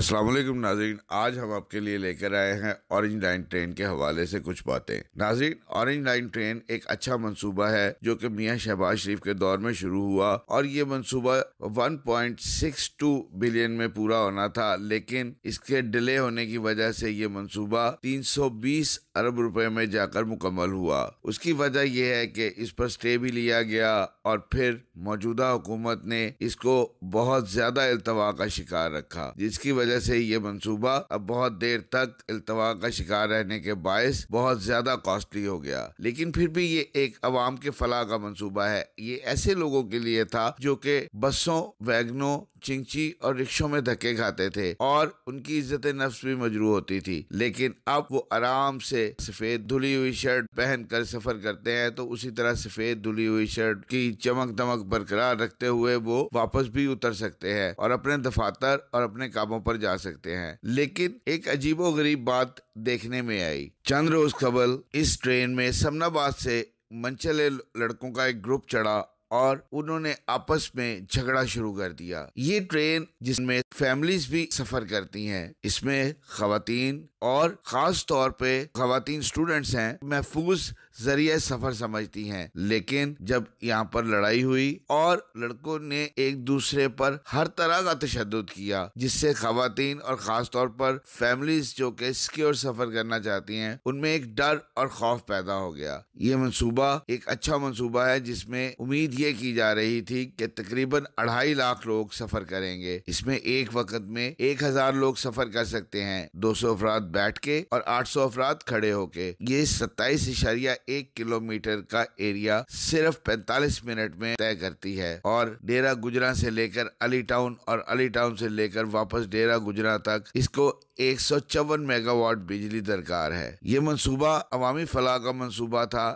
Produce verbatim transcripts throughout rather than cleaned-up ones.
अस्सलाम वालेकुम नाज़रीन, आज हम आपके लिए लेकर आए हैं ऑरेंज लाइन ट्रेन के हवाले से कुछ बातें। नाज़रीन, ऑरेंज लाइन ट्रेन एक अच्छा मंसूबा है जो कि मियां शहबाज शरीफ के दौर में शुरू हुआ और ये मंसूबा one point six two billion में पूरा होना था, लेकिन इसके डिले होने की वजह से ये मंसूबा तीन सौ बीस अरब रुपए में जाकर मुकम्मल हुआ। उसकी वजह यह है कि इस पर स्टे भी लिया गया और फिर मौजूदा हुकूमत ने इसको बहुत ज्यादा अल्तवा का शिकार रखा, जिसकी वजह से ये मंसूबा अब बहुत देर तक इल्तवा का शिकार रहने के बायस बहुत ज्यादा कॉस्टली हो गया। लेकिन फिर भी ये एक अवाम के फलाह का मंसूबा है। ये ऐसे लोगों के लिए था जो कि बसों, वैगनों, चिंची और रिक्शों में धक्के खाते थे और उनकी इज्जत नफ्स भी मजरूह होती थी, लेकिन अब वो आराम से सफेद धुली हुई शर्ट पहन कर सफर करते हैं। तो उसी तरह सफेद धुली हुई शर्ट की चमक दमक बरकरार रखते हुए वो वापस भी उतर सकते हैं और अपने दफातर और अपने कामों पर जा सकते हैं। लेकिन एक अजीबोगरीब बात देखने में आई। चंद रोज कबल इस ट्रेन में समनाबाद से मनचले लड़कों का एक ग्रुप चढ़ा और उन्होंने आपस में झगड़ा शुरू कर दिया। ये ट्रेन जिसमें फैमिलीज भी सफर करती हैं, इसमें खवातीन और खास तौर पे खवातीन स्टूडेंट्स हैं महफूज जरिए सफर समझती हैं। लेकिन जब यहाँ पर लड़ाई हुई और लड़कों ने एक दूसरे पर हर तरह का तशद्दुद किया, जिससे खवातीन और खास तौर पर फैमिलीज जो के सिक्योर सफर करना चाहती हैं उनमें एक डर और खौफ पैदा हो गया। ये मंसूबा एक अच्छा मंसूबा है जिसमें उम्मीद ये की जा रही थी कि तकरीबन अढ़ाई लाख लोग सफर करेंगे। इसमें एक वक्त में एक हजार लोग सफर कर सकते हैं, दो सौ अफराद बैठ के और आठ सौ अफराद खड़े होके। ये सत्ताईस इशारिया एक किलोमीटर का एरिया सिर्फ पैंतालीस मिनट में तय करती है और डेरा गुजरा से लेकर अली टाउन और अली टाउन से लेकर वापस डेरा गुजरा तक इसको एक सौ चौवन मेगावाट बिजली दरकार है। ये मंसूबा अवामी फलाह का मंसूबा था,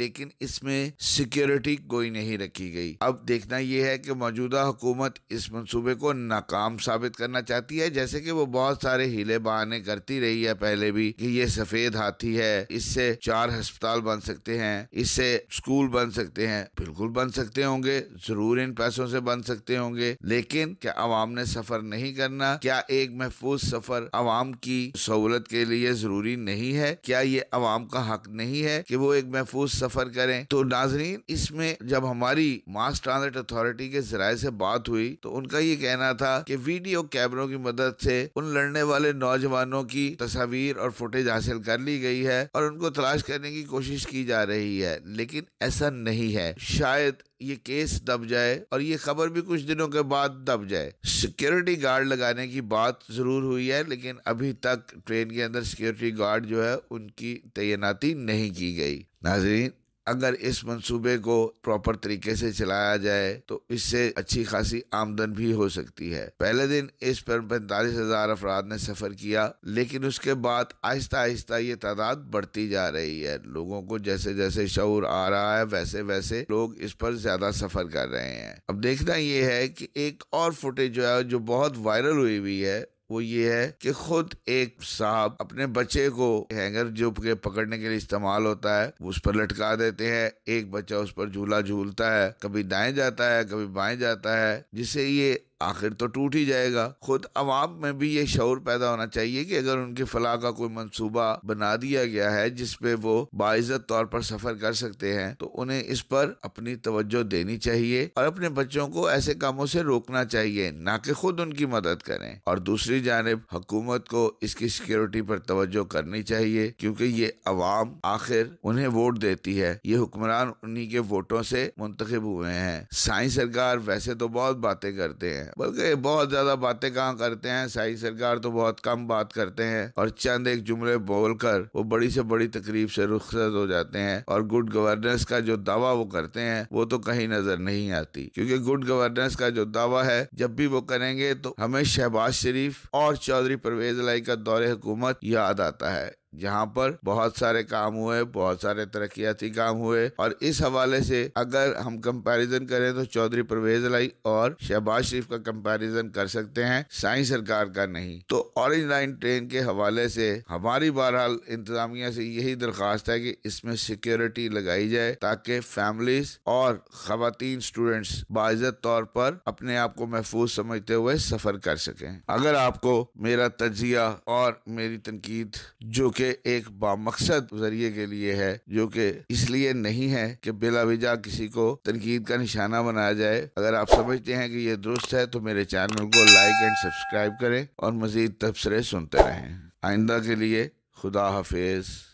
लेकिन इसमें सिक्योरिटी कोई नहीं रखी गई। अब देखना यह है कि मौजूदा हुकूमत इस मंसूबे को नाकाम साबित करना चाहती है, जैसे कि वो बहुत सारे हीले बहाने करती रही है पहले भी कि ये सफेद हाथी है, इससे चार हस्पताल बन सकते हैं, इससे स्कूल बन सकते हैं। बिल्कुल बन सकते होंगे, जरूर इन पैसों से बन सकते होंगे, लेकिन क्या आवाम ने सफर नहीं करना? क्या एक महफूज सफर आवाम की सहूलत के लिए जरूरी नहीं है? क्या ये आवाम का हक नहीं है कि वो एक महफूज सफर करें? तो नाजरीन, इसमें जब हमारी मास ट्रांजिट अथॉरिटी के जराये से बात हुई तो उनका ये कहना था कि वीडियो कैमरों की मदद से उन लड़ने वाले नौजवानों की तस्वीर और फुटेज हासिल कर ली गई है और उनको तलाश करने की कोशिश की जा रही है, लेकिन ऐसा नहीं है। शायद ये केस दब जाए और ये खबर भी कुछ दिनों के बाद दब जाए। सिक्योरिटी गार्ड लगाने की बात जरूर हुई है, लेकिन अभी तक ट्रेन के अंदर सिक्योरिटी गार्ड जो है उनकी तैनाती नहीं की गई। नाज़रीन, अगर इस मंसूबे को प्रॉपर तरीके से चलाया जाए तो इससे अच्छी खासी आमदन भी हो सकती है। पहले दिन इस पर पैंतालीस हजार अफराद ने सफर किया, लेकिन उसके बाद आहिस्ता आहिस्ता ये तादाद बढ़ती जा रही है। लोगों को जैसे जैसे शऊर आ रहा है वैसे वैसे लोग इस पर ज्यादा सफर कर रहे हैं। अब देखना ये है कि एक और फुटेज जो है जो बहुत वायरल हुई हुई है वो ये है कि खुद एक साहब अपने बच्चे को हैंगर जो के पकड़ने के लिए इस्तेमाल होता है उस पर लटका देते हैं। एक बच्चा उस पर झूला झूलता है, कभी दाएं जाता है कभी बाएं जाता है, जिससे ये आखिर तो टूट ही जाएगा। खुद अवाम में भी ये शऊर पैदा होना चाहिए कि अगर उनके फलाह का कोई मंसूबा बना दिया गया है जिसपे वो बाइज़्ज़त तौर पर सफर कर सकते हैं तो उन्हें इस पर अपनी तवज्जो देनी चाहिए और अपने बच्चों को ऐसे कामों से रोकना चाहिए, ना कि खुद उनकी मदद करें। और दूसरी जानिब हुकूमत को इसकी सिक्योरिटी पर तवज्जो करनी चाहिए, क्योंकि ये अवाम आखिर उन्हें वोट देती है, ये हुक्मरान उन्हीं के वोटों से मुंतखब हुए हैं। साई सरकार वैसे तो बहुत बातें करते हैं, बल्कि बहुत ज्यादा बातें कहाँ करते हैं। साई सरकार तो बहुत कम बात करते हैं और चंद एक जुमले बोलकर वो बड़ी से बड़ी तकरीब से रुखसत हो जाते हैं और गुड गवर्नेंस का जो दावा वो करते हैं वो तो कहीं नजर नहीं आती, क्योंकि गुड गवर्नेंस का जो दावा है जब भी वो करेंगे तो हमें शहबाज शरीफ और चौधरी परवेज इलाही का दौरे हुकूमत याद आता है। जहाँ पर बहुत सारे काम हुए, बहुत सारे तरक्याती काम हुए। और इस हवाले से अगर हम कंपैरिजन करें तो चौधरी परवेज इलाही और शहबाज शरीफ का कंपैरिजन कर सकते हैं, साईं सरकार का नहीं। तो ऑरेंज लाइन ट्रेन के हवाले से हमारी बहरहाल इंतजामिया से यही दरख्वास्त है कि इसमें सिक्योरिटी लगाई जाए ताकि फैमिलीज और खवातीन स्टूडेंट्स बाइज़्ज़त तौर पर अपने आप को महफूज समझते हुए सफर कर सकें। अगर आपको मेरा तज्जिया और मेरी तनकीद, जो कि एक बामकसद जरिए के लिए है, जो कि इसलिए नहीं है कि बिलावजा किसी को तनकीद का निशाना बनाया जाए, अगर आप समझते हैं कि ये दुरुस्त है तो मेरे चैनल को लाइक एंड सब्सक्राइब करें और मजीद तबसरे सुनते रहें। आइंदा के लिए खुदा हाफिज।